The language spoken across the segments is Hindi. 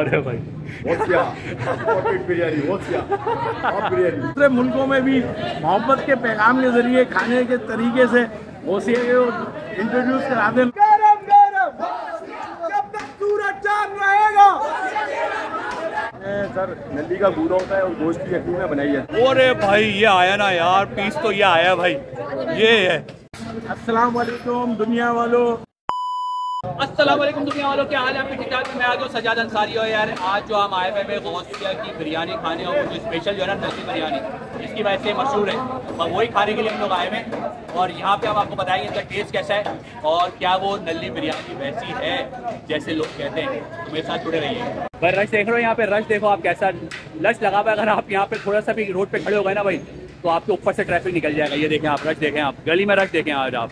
अरे भाई दूसरे मुल्कों में भी मोहब्बत के पैगाम के जरिए खाने के तरीके से गौसिया को इंट्रोड्यूस करा दें। सर नल्ली का गूदा होता है और गोश्त की यखनी में बनाई है। अरे भाई ये आया ना यार पीस, तो ये आया भाई ये है। अस्सलाम वालेकुम दुनिया वालों, अस्सलाम वालेकुम दुनिया वालों, क्या हाल है आपके? ठीक ठाक। मैं आज सज्जाद अंसारी हो यार। आज जो हम आए हुए हैं गौसिया की बिरयानी खाने, और जो स्पेशल जो है ना नल्ली बिरयानी इसकी वजह से मशहूर है, और वही खाने के लिए हम लोग आए हैं। और यहाँ पे हम आपको बताएंगे इसका टेस्ट कैसा है और क्या वो नल्ली बिरयानी वैसी है जैसे लोग कहते हैं। तो मेरे साथ जुड़े रहिए भाई। रश देख रहे हो यहाँ पे, रश देखो आप कैसा रश लगा हुआ है। अगर आप यहाँ पे थोड़ा सा भी रोड पे खड़े हो गए ना भाई तो आपके ऊपर से ट्रैफिक निकल जाएगा। ये देखें आप रश देखें, आप गली में रश देखें। आज आप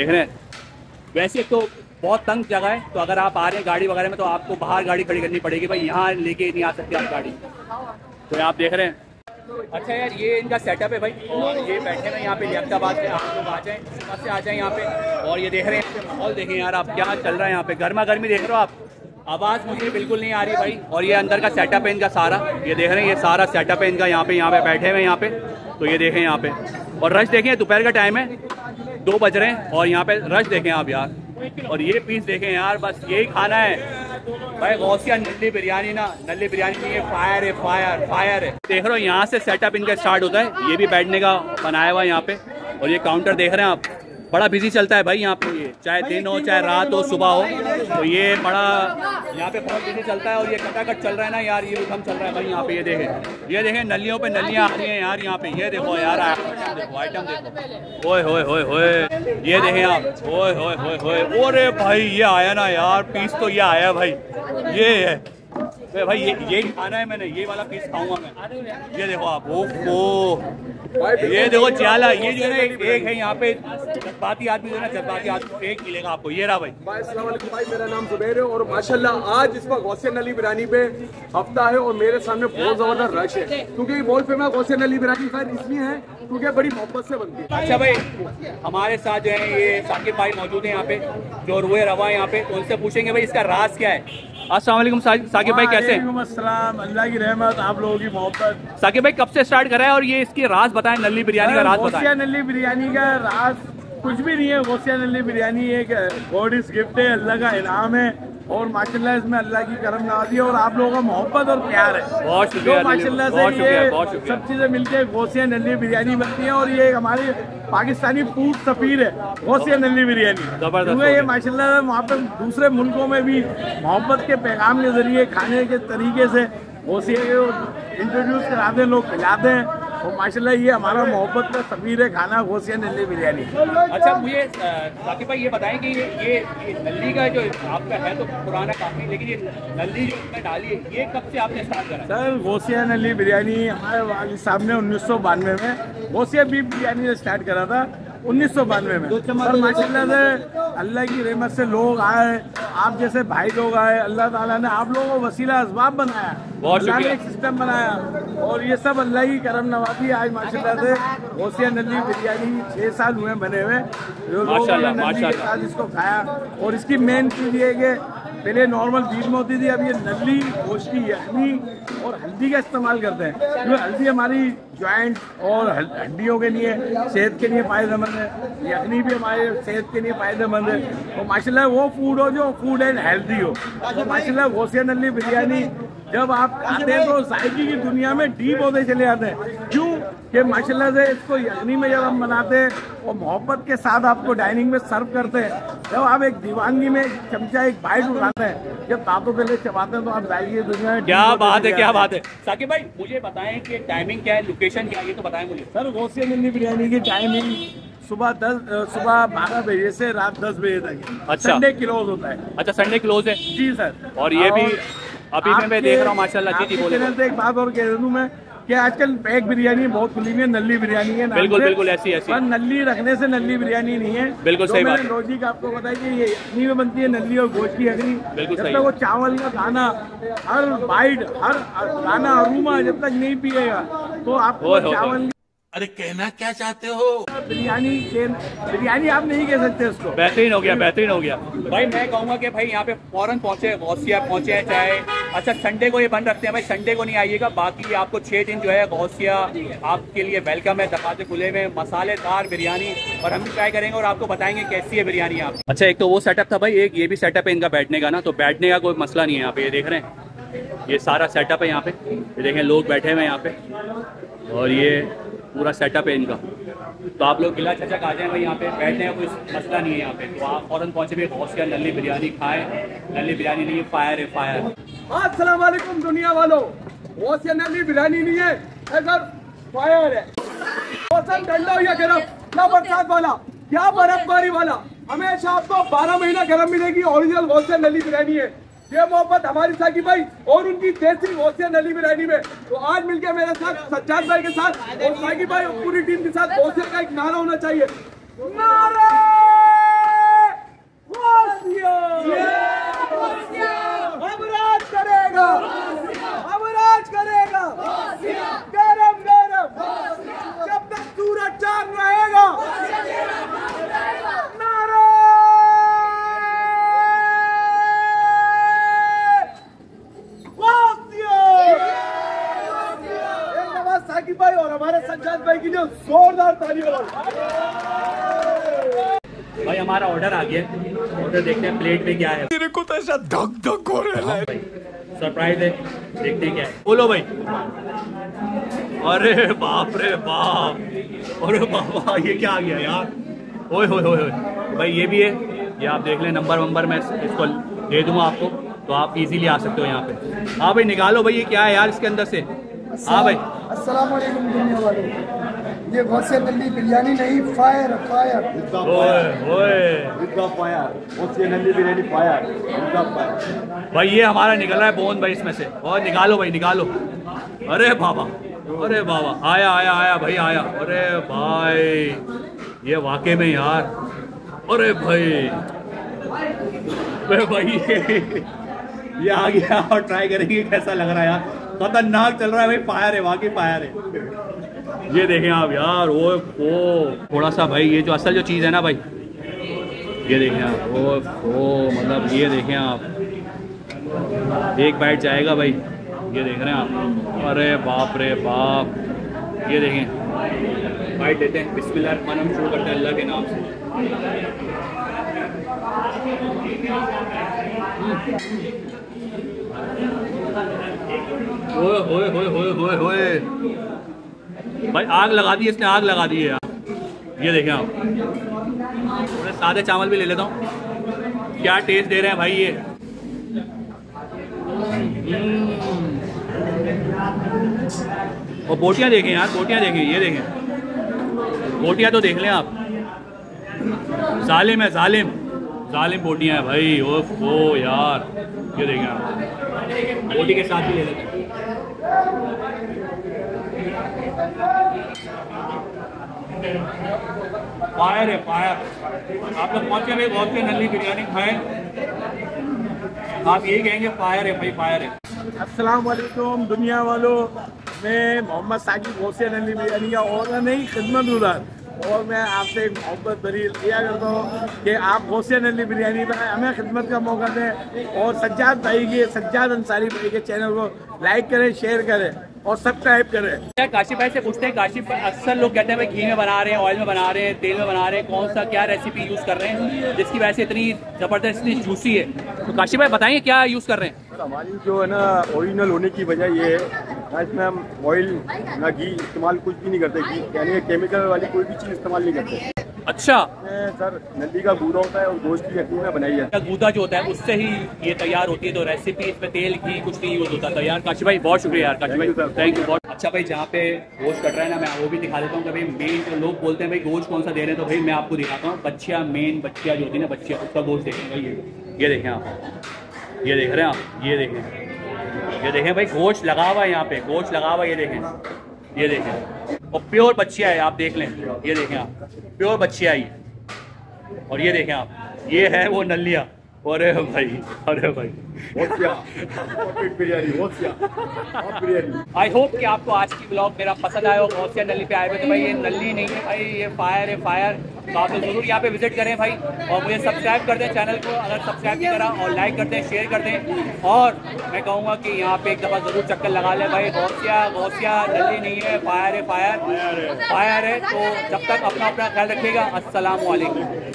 देख रहे हैं वैसे तो बहुत तंग जगह है, तो अगर आप आ रहे हैं गाड़ी वगैरह में तो आपको बाहर गाड़ी खड़ी करनी पड़ेगी भाई, यहाँ लेके नहीं आ सकते आप गाड़ी। तो आप देख रहे हैं। अच्छा यार ये इनका सेटअप है भाई, और ये बैठे ना यहाँ पे लियाकताबाद से आप लोग आ जाएँ, बस से आ जाएँ यहाँ पे। और ये देख रहे हैं माहौल देखें यार आप, क्या चल रहा है यहाँ पे, गर्मा गर्मी देख रहे हो आप। आवाज़ मुझे बिल्कुल नहीं आ रही भाई। और ये अंदर का सेटअप है इनका सारा, ये देख रहे हैं ये सारा सेटअप है इनका। यहाँ पे बैठे हुए हैं यहाँ पे, तो ये देखें यहाँ पे। और रश देखें, दोपहर का टाइम है, 2 बज रहे हैं और यहाँ पे रश देखें आप यार। और ये पीस देखें यार, बस यही खाना है भाई गौसिया नल्ली बिरयानी ना। नल्ली बिरयानी में ये फायर है, फायर फायर है। देख रहे हो यहाँ से सेटअप इनका स्टार्ट होता है, ये भी बैठने का बनाया हुआ है यहाँ पे। और ये काउंटर देख रहे हैं आप, बड़ा बिजी चलता है भाई यहाँ पे, ये चाहे दिन हो चाहे रात हो सुबह हो, तो ये बड़ा यहाँ पे बहुत बिजी चलता है। और ये कटाकट चल रहा है ना यार, ये कम चल रहा है भाई यहाँ पे। ये देखें नलियों पे नलियाँ आ रही हैं यार यहाँ पे। ये देखो यार देखो आइटम देखो, ओए होए होए होए, ये देखें आप, ओए होए होए होए। अरे भाई ये आया ना यार पीस, तो ये आया भाई ये है भाई, ये खाना है मैंने, ये वाला पीस खाऊंगा मैं। ये देखो आप, ओहो ये देखो चाला, ये जो है एक है यहाँ पे जज्बाती आदमी जो है ना, जज्बाती आदमी एक मिलेगा आपको। ये रहा भाई। भाई मेरा नाम जुबैर है और माशाल्लाह आज इस पर गौसिया नल्ली बिरयानी पे हफ्ता है और मेरे सामने बहुत जबरदस्त रश है, क्योंकि बहुत फेमस गौसिया नल्ली बिरयानी शायद इसलिए है क्योंकि बड़ी मोहब्बत से बनती है। अच्छा भाई हमारे साथ जो है ये साकिब भाई मौजूद है यहाँ पे, जो रुए रवा है यहाँ पे, उनसे पूछेंगे भाई इसका राज क्या है। अस्सलाम वालेकुम साकिब भाई, कैसे हैं? अल्लाह की रहमत, आप लोगों की मोहब्बत। साकिब भाई कब से स्टार्ट करा है और ये इसकी राज बताएं, नल्ली बिरयानी का राज बताएं। नल्ली बिरयानी का राज कुछ भी नहीं है, गौसिया नल्ली बिरयानी एक गॉड इज गिफ्ट है, अल्लाह का इनाम है और माशाल्लाह इसमें अल्लाह की करम नवाजी और आप लोगों का मोहब्बत और प्यार है। बहुत शुक्रिया माशाल्लाह से, ये सब चीज़ें मिलती है गौसिया नल्ली बिरयानी बनती है और ये हमारी पाकिस्तानी फूड सफीर है गौसिया नल्ली बिरयानी। जबरदस्त ये माशाल्लाह से वहाँ पर दूसरे मुल्कों में भी मोहब्बत के पैगाम के जरिए खाने के तरीके से गौसिया को इंट्रोड्यूस कराते हैं, लोग खिलाते हैं और माशाल्लाह ये हमारा मोहब्बत का सफीर है खाना गौसिया नल्ली बिरयानी। अच्छा मुझे साकिब भाई ये बताएं कि ये नल्ली का जो आपका है तो पुराना काफ़ी, लेकिन ये नल्ली जो इसमें डाली है ये कब से आपने स्टार्ट करा? सर गौसिया नल्ली बिरयानी हमारे वालिद साहब ने 1992 में गौसिया बीफ बिरयानी स्टार्ट करा था 1992 में। सर माशाल्लाह से अल्लाह की रहमत से लोग आए, आप जैसे भाई लोग आए, अल्लाह ताला ने आप लोगों को वसीला असबाब बनाया, अल्लाह ने एक सिस्टम बनाया और ये सब अल्लाह की करम नवाजी। आज माशाल्लाह से गौसिया नल्ली बिरयानी 6 साल हुए बने हुए, माशाल्लाह माशाल्लाह इसको खाया। और इसकी मेन चीज़ ये कि पहले नॉर्मल बीफ में होती थी, अब ये नल्ली गोश्त की यखनी और हल्दी का इस्तेमाल करते हैं, क्योंकि हल्दी हमारी ज्वाइंट और हड्डियों के लिए सेहत के लिए फ़ायदेमंद है, यखनी भी हमारे सेहत के लिए फ़ायदेमंद है। और माशाल्लाह वो फूड हो जो फूड एंड हेल्दी हो। तो माशाल्लाह गौसिया नल्ली बिरयानी जब आप खाते हैं तो जायके की दुनिया में डीप होते चले जाते हैं, क्यों कि माशाल्लाह से इसको यखनी में जब हम बनाते हैं और मोहब्बत के साथ आपको डाइनिंग में सर्व करते हैं, जब आप एक दीवानगी में चमचा एक बाइट उठाते हैं जब दांतों के लिए चबाते हैं तो आप जाइए दुनिया में। क्या बात है, क्या बात है। साकिब भाई मुझे बताएं कि टाइमिंग क्या है, लोकेशन क्या है, ये तो बताएं मुझे। सर गौसिया नल्ली बिरयानी की टाइमिंग सुबह 12 बजे से रात 10 बजे तक है। अच्छा संडे क्लोज होता है? अच्छा संडे क्लोज है जी सर। और ये भी अभी मैं देख रहा हूँ माशाल्लाह। जी जी बोले एक बात और कह दूँ मैं कि आजकल पैक बिरयानी बहुत खुली है, नल्ली बिरयानी है बिल्कुल बिल्कुल ऐसी ऐसी, पर नल्ली रखने से नल्ली बिरयानी नहीं है। बिल्कुल सही बात है। लॉजिक आपको बताइए ये यखनी में बनती है, नल्ली और गोश्त की यखनी। बिल्कुल सही। वो चावल का दाना हर बाइट हर दाना अरूमा जब तक नहीं पिएगा तो आपको चावल। अरे कहना क्या चाहते हो? बिरयानी आप नहीं कह सकते उसको। बेहतरीन हो गया, बेहतरीन हो गया भाई। मैं कहूँगा कि भाई यहाँ पे फौरन पहुँचे, गौसिया पहुँचे, चाहे अच्छा संडे को ये बंद रखते हैं भाई, संडे को नहीं आइएगा। बाकी आपको 6 दिन जो है गौसिया आपके लिए वेलकम है। दरवाजे खुले हुए, मसालेदार बिरयानी, और हम भी ट्राई करेंगे और आपको बताएंगे कैसी है बिरयानी। आप अच्छा, एक तो वो सेटअप था भाई, एक ये भी सेटअप है इनका बैठने का ना, तो बैठने का कोई मसला नहीं है। यहाँ पे ये देख रहे हैं, ये सारा सेटअप है यहाँ पे, ये देखें लोग बैठे हुए हैं यहाँ पे, और ये पूरा सेटअप है इनका। तो आप लोग गिला चचक आ जाए भाई, यहाँ पे बैठने का कोई मसला नहीं है यहाँ पे। तो आप फ़ौरन पहुँचे भी, गौसिया नल्ली बिरयानी खाएं। नल्ली बिरयानी नहीं है, फायर है, फायर। अस्सलाम वालेकुम दुनिया वालों, गौसिया नल्ली बिरयानी नहीं है, अगर फायर है। मौसम ठंडा हो या गर्म, ना बरसात वाला या बर्फबारी वाला, हमेशा आपको 12 महीना गर्म मिलेगी। ओरिजिनल गौसिया नल्ली बिरयानी है। ये मोहब्बत हमारी साकिब भाई और उनकी देसी गौसिया नल्ली बिरयानी में। तो आज मिलकर मेरे साथ सज्जाद भाई के साथ और साकिब भाई और पूरी टीम के साथ गौसिया का एक नारा होना चाहिए, नारा गौसिया। हम राज करेगा, हम राज करेगा, गरम गरम जब तक सूरज चांद रहेगा। साकिब भाई और हमारे सज्जाद भाई के लिए जोरदार तालियां। भाई हमारा ऑर्डर आ गया, ऑर्डर देखते हैं प्लेट में क्या है। मेरे को तो ऐसा धक धक हो रहा है, सरप्राइज है, देखते हैं क्या है। बोलो भाई। अरे बाप रे बाप, अरे बाबा ये क्या आ गया यार। ओए होए होए भाई, ये भी है, ये आप देख लें। नंबर मैं इसको दे दूंगा आपको, तो आप इजीली आ सकते हो यहाँ पे। हाँ भाई निकालो भाई, ये क्या है यार इसके अंदर से। हाँ भाई अस्सलाम वालेकुम दुनिया वालों, ये गौसिया नल्ली बिरयानी नहीं, फायर फायर। भाई ये हमारा निकल रहा है बोन भाई इसमें से, और निकालो भाई निकालो। अरे बाबा, अरे बाबा, आया आया आया भाई आया। अरे भाई ये वाकई में यार, अरे भाई अरे भाई ये आ गया। और ट्राई करेंगे कैसा लग रहा है यार, खतरनाक चल रहा है भाई, फायर है, वाकई फायर है। ये देखें आप यार, ओ थोड़ा सा भाई ये जो असल जो चीज़ है ना भाई, ये देखें आप, ओ मतलब ये देखें आप, एक बाइट जाएगा भाई, ये देख रहे हैं आप। अरे बाप रे बाप, ये देखें, बाइट देते हैं। बिस्मिल्लाह रहमान रहीम, शुरू करते हैं अल्लाह के नाम से। ओए ओए ओए ओए ओए भाई, आग लगा दी इसने, आग लगा दी है यार। ये देखें आप, मैं सादे चावल भी ले लेता हूँ। क्या टेस्ट दे रहे हैं भाई ये। और बोटियाँ देखें यार, बोटियाँ देखें, ये देखें बोटियाँ तो देख लें आप। जालिम है, जालिम जालिम बोटियाँ हैं भाई। ओ यार ये देखें आप, बोटी के साथ ही ले लेते हैं। फायर है फायर। आप लोग पहुँचे भाई, गौसिया नल्ली बिरयानी खाएं। आप यही कहेंगे फायर है भाई, फायर है। अस्सलाम वालेकुम दुनिया वालों, मैं मोहम्मद साजिद, गौसिया नल्ली बिरयानी का ऑर्डर नहीं, खिदमत गुजार। और मैं आपसे एक मोहब्बत भरी किया करता हूँ कि आप गौसिया नल्ली बिरयानी में हमें खिदमत का मौका दें। और सज्जाद भाई के, सज्जाद अंसारी भाई के चैनल को लाइक करें, शेयर करें और सब्सक्राइब करें। क्या काशिफ भाई से पूछते हैं, काशिफ अक्सर लोग कहते हैं भाई घी में बना रहे हैं, ऑयल में बना रहे हैं, तेल में बना रहे हैं, कौन सा क्या रेसिपी यूज़ कर रहे हैं जिसकी वजह से इतनी ज़बरदस्त इतनी जूसी है। तो काशिफ भाई बताइए क्या यूज़ कर रहे हैं। हमारी जो है ना ओरिजिनल होने की वजह ये है, इसमें हम ऑयल ना घी इस्तेमाल कुछ भी नहीं करते, घी यानी केमिकल वाली कोई भी चीज़ इस्तेमाल नहीं करते। अच्छा सर, नल्ली का गूदा होता है और गोश्त की यखनी में बनाई जाती है। गूदा जो होता है उससे ही ये तैयार होती है। तो रेसिपी इसमें तेल घी कुछ नहीं यूज़ होता। तो यार काशिफ भाई बहुत शुक्रिया यार, काशिफ भाई थैंक यू बहुत। अच्छा भाई, जहाँ पे गोश्त कट रहा है ना, मैं वो भी दिखा देता हूँ कि भाई मेन जो लोग बोलते हैं भाई गोश्त कौन सा दे रहे हैं, तो भाई मैं आपको दिखाता हूँ। बच्चिया, मेन बच्चिया जो होती है ना, बच्चिया उसका गोश्त देखें। ये देखें आप, ये देख रहे हैं आप, ये देखें, ये देखें भाई गोश्त लगा हुआ है यहाँ पे, गोश्त लगा हुआ है। ये देखें, ये देखें, और प्योर बच्चिया है, आप देख लें। ये देखें आप, प्योर बच्चिया ही। और ये देखें आप, ये है वो नल्लिया। अरे भाई, अरे भाई, आई होप कि आपको आज की ब्लॉग मेरा पसंद आया हो। गौसिया नली पे आए हुए तो भाई ये नली नहीं है भाई, ये फायर है, फायर। तो आप लोग जरूर यहाँ पे विजिट करें भाई, और मुझे सब्सक्राइब कर दें चैनल को अगर सब्सक्राइब नहीं करा, और लाइक कर दें, शेयर कर दें। और मैं कहूँगा कि यहाँ पे एक दफ़ा ज़रूर चक्कर लगा लें भाई। गौसिया गौसिया नली नहीं है, फायर है, फायर फायर है। तो जब तक अपना अपना ख्याल रखिएगा। अस्सलाम वालेकुम।